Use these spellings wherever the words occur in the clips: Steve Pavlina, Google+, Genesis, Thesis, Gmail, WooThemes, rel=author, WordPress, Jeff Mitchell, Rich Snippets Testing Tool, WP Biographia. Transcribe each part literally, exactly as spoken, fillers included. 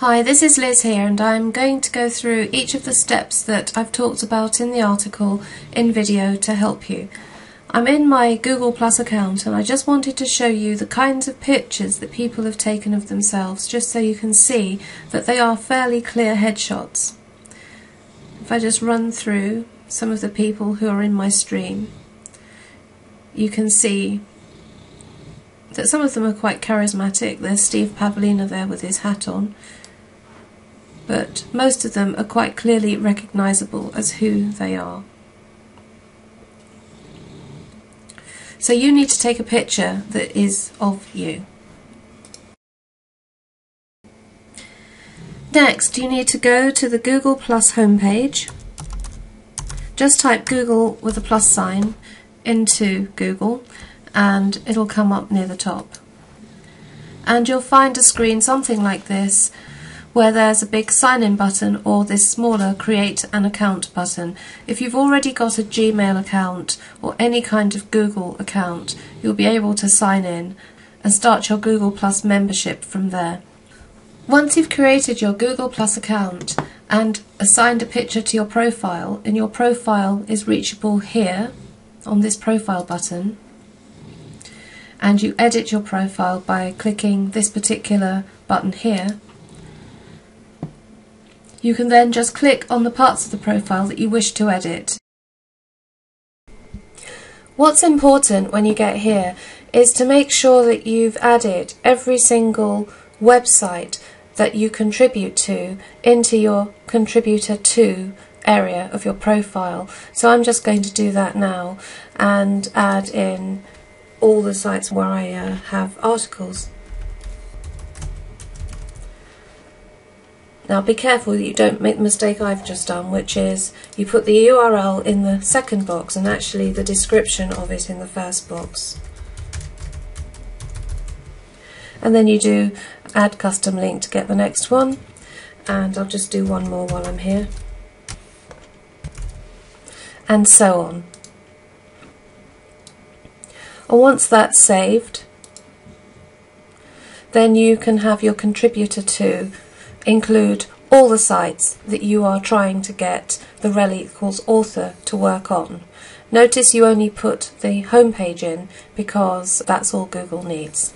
Hi, this is Liz here, and I'm going to go through each of the steps that I've talked about in the article in video to help you. I'm in my Google plus account, and I just wanted to show you the kinds of pictures that people have taken of themselves, just so you can see that they are fairly clear headshots. If I just run through some of the people who are in my stream, you can see that some of them are quite charismatic. There's Steve Pavlina there with his hat on. But most of them are quite clearly recognisable as who they are. So you need to take a picture that is of you. Next, you need to go to the Google plus homepage. Just type Google with a plus sign into Google and it'll come up near the top. And you'll find a screen something like this, where there's a big sign-in button or this smaller create an account button. If you've already got a Gmail account or any kind of Google account, you'll be able to sign in and start your Google plus membership from there. Once you've created your Google plus account and assigned a picture to your profile, and your profile is reachable here on this profile button, and you edit your profile by clicking this particular button here, you can then just click on the parts of the profile that you wish to edit. What's important when you get here is to make sure that you've added every single website that you contribute to into your contributor to area of your profile. So I'm just going to do that now and add in all the sites where I uh, have articles. Now be careful that you don't make the mistake I've just done, which is you put the U R L in the second box and actually the description of it in the first box. And then you do add custom link to get the next one, and I'll just do one more while I'm here, and so on. And once that's saved, then you can have your contributor to include all the sites that you are trying to get the rel equals author to work on. Notice you only put the home page in because that's all Google needs.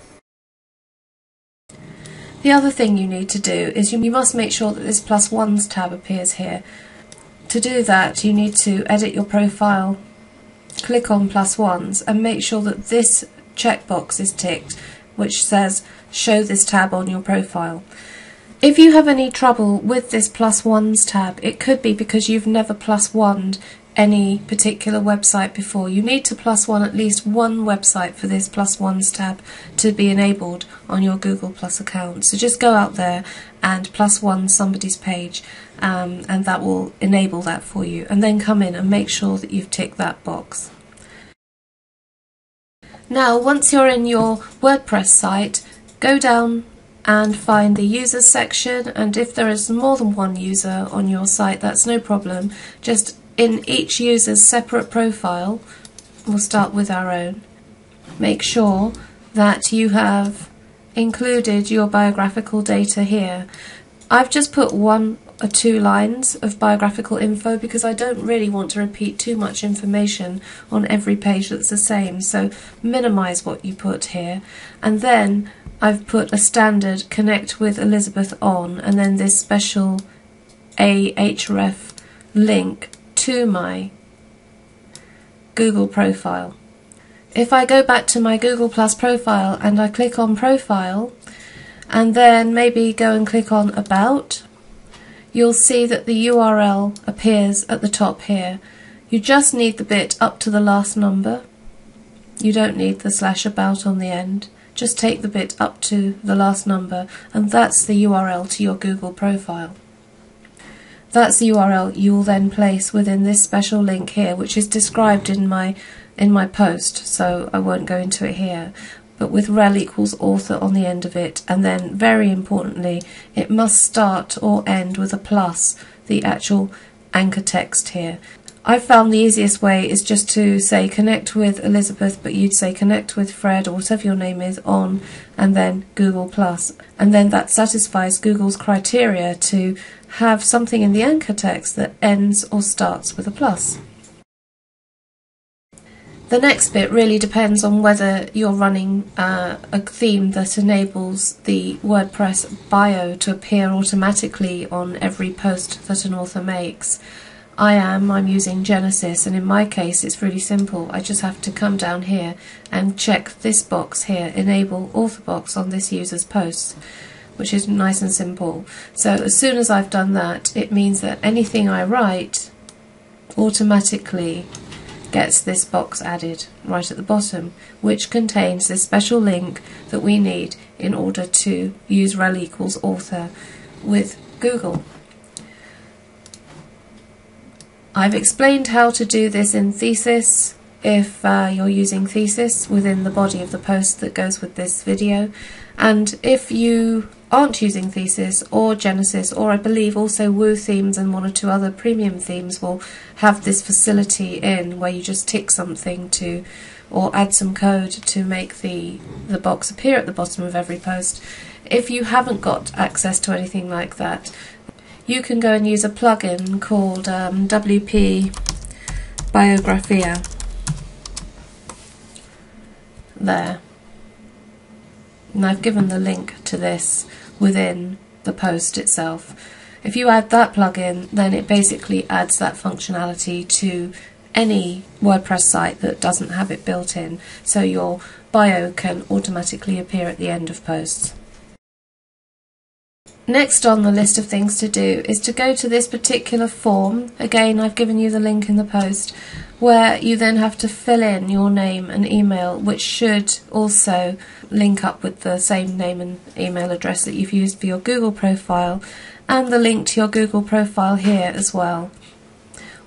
The other thing you need to do is you, you must make sure that this plus ones tab appears here. To do that, you need to edit your profile, click on plus ones, and make sure that this checkbox is ticked, which says show this tab on your profile. If you have any trouble with this plus ones tab, it could be because you've never plus one'd any particular website before. You need to plus one at least one website for this plus ones tab to be enabled on your Google plus account. So just go out there and plus one somebody's page, um, and that will enable that for you. And then come in and make sure that you've ticked that box. Now, once you're in your WordPress site, go down and find the users section, and if there is more than one user on your site, that's no problem. Just in each user's separate profile, we'll start with our own, make sure that you have included your biographical data here. I've just put one or two lines of biographical info because I don't really want to repeat too much information on every page that's the same, so minimise what you put here. And then I've put a standard connect with Elizabeth on, and then this special ahref link to my Google profile. If I go back to my Google plus profile and I click on profile and then maybe go and click on about, you'll see that the U R L appears at the top here. You just need the bit up to the last number. You don't need the slash about on the end. Just take the bit up to the last number, and that's the U R L to your Google profile. That's the U R L you will then place within this special link here, which is described in my in my post, so I won't go into it here, but with rel equals author on the end of it. And then, very importantly, it must start or end with a plus, the actual anchor text here. I found the easiest way is just to say connect with Elizabeth, but you'd say connect with Fred or whatever your name is on, and then Google plus. And then that satisfies Google's criteria to have something in the anchor text that ends or starts with a plus. The next bit really depends on whether you're running uh, a theme that enables the WordPress bio to appear automatically on every post that an author makes. I am, I'm using Genesis, and in my case it's really simple. I just have to come down here and check this box here, enable author box on this user's post, which is nice and simple. So as soon as I've done that, it means that anything I write automatically gets this box added right at the bottom, which contains this special link that we need in order to use rel equals author with Google. I've explained how to do this in Thesis if uh, you're using Thesis within the body of the post that goes with this video, and if you aren't using Thesis or Genesis, or I believe also WooThemes and one or two other premium themes will have this facility in where you just tick something to or add some code to make the, the box appear at the bottom of every post. If you haven't got access to anything like that, you can go and use a plugin called um, W P Biographia. There. And I've given the link to this within the post itself. If you add that plugin, then it basically adds that functionality to any WordPress site that doesn't have it built in, so your bio can automatically appear at the end of posts. Next on the list of things to do is to go to this particular form, again I've given you the link in the post, where you then have to fill in your name and email, which should also link up with the same name and email address that you've used for your Google profile, and the link to your Google profile here as well.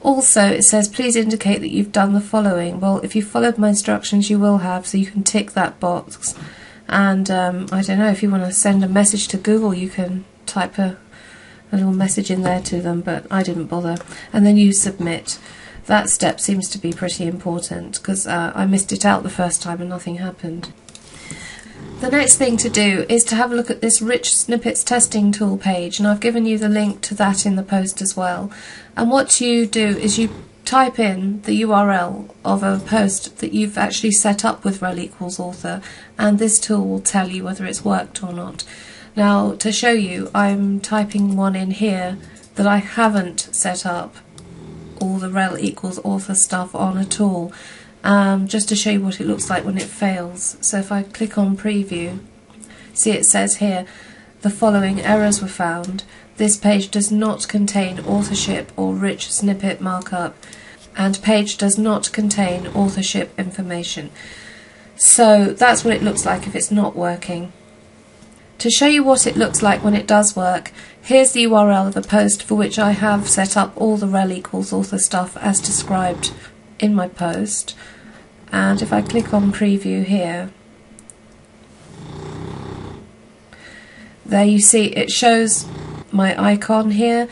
Also it says please indicate that you've done the following. Well, if you followed my instructions you will have, so you can tick that box. And um, I don't know, if you want to send a message to Google you can type a, a little message in there to them, but I didn't bother. And then you submit. That step seems to be pretty important because uh, I missed it out the first time and nothing happened. The next thing to do is to have a look at this Rich Snippets Testing Tool page, and I've given you the link to that in the post as well. And what you do is you type in the U R L of a post that you've actually set up with rel equals author, and this tool will tell you whether it's worked or not. Now, to show you, I'm typing one in here that I haven't set up all the rel equals author stuff on at all, um, just to show you what it looks like when it fails. So if I click on preview, see it says here the following errors were found. This page does not contain authorship or rich snippet markup, and page does not contain authorship information. So that's what it looks like if it's not working. To show you what it looks like when it does work, here's the U R L of the post for which I have set up all the rel equals author stuff as described in my post. And if I click on preview here, there you see it shows my icon here,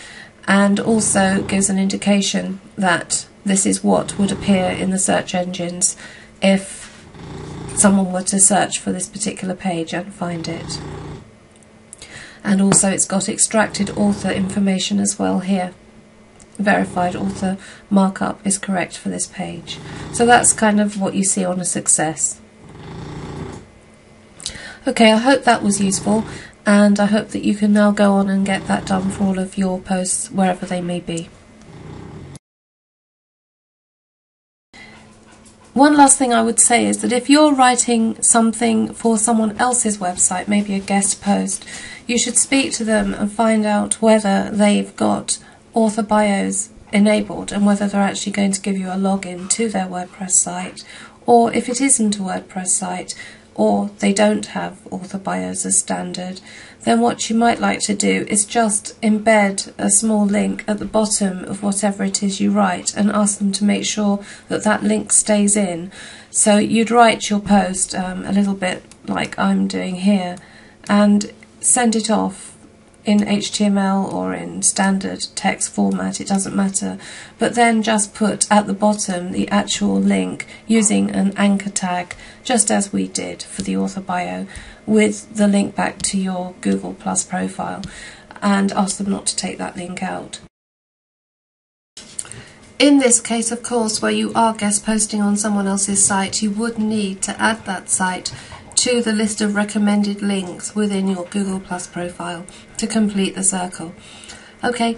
and also gives an indication that this is what would appear in the search engines if someone were to search for this particular page and find it. And also it's got extracted author information as well here. Verified author markup is correct for this page. So that's kind of what you see on a success. Okay, I hope that was useful, and I hope that you can now go on and get that done for all of your posts wherever they may be. One last thing I would say is that if you're writing something for someone else's website, maybe a guest post, you should speak to them and find out whether they've got author bios enabled and whether they're actually going to give you a login to their WordPress site, or if it isn't a WordPress site, or they don't have author bios as standard, then what you might like to do is just embed a small link at the bottom of whatever it is you write and ask them to make sure that that link stays in. So you'd write your post um, a little bit like I'm doing here and send it off in H T M L or in standard text format, it doesn't matter, but then just put at the bottom the actual link using an anchor tag, just as we did for the author bio, with the link back to your Google plus profile, and ask them not to take that link out. In this case, of course, where you are guest posting on someone else's site, you would need to add that site to the list of recommended links within your Google plus profile to complete the circle. Okay.